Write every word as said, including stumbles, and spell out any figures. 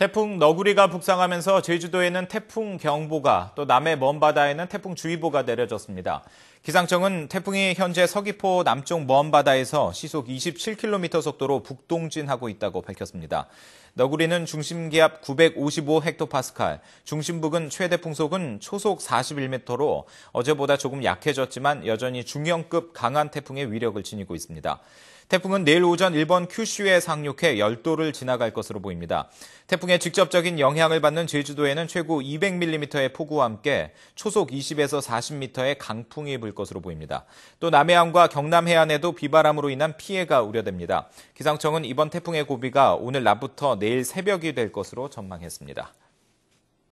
태풍 너구리가 북상하면서 제주도에는 태풍 경보가, 또 남해 먼바다에는 태풍 주의보가 내려졌습니다. 기상청은 태풍이 현재 서귀포 남쪽 먼바다에서 시속 이십칠 킬로미터 속도로 북동진하고 있다고 밝혔습니다. 너구리는 중심기압 구백오십오 헥토파스칼, 중심부근 최대 풍속은 초속 사십일 미터로 어제보다 조금 약해졌지만 여전히 중형급 강한 태풍의 위력을 지니고 있습니다. 태풍은 내일 오전 일본 큐슈에 상륙해 열도를 지나갈 것으로 보입니다. 태풍의 직접적인 영향을 받는 제주도에는 최고 이백 밀리미터의 폭우와 함께 초속 이십에서 사십 미터의 강풍이 불 것으로 보입니다. 또 남해안과 경남 해안에도 비바람으로 인한 피해가 우려됩니다. 기상청은 이번 태풍의 고비가 오늘 낮부터 내일 새벽이 될 것으로 전망했습니다.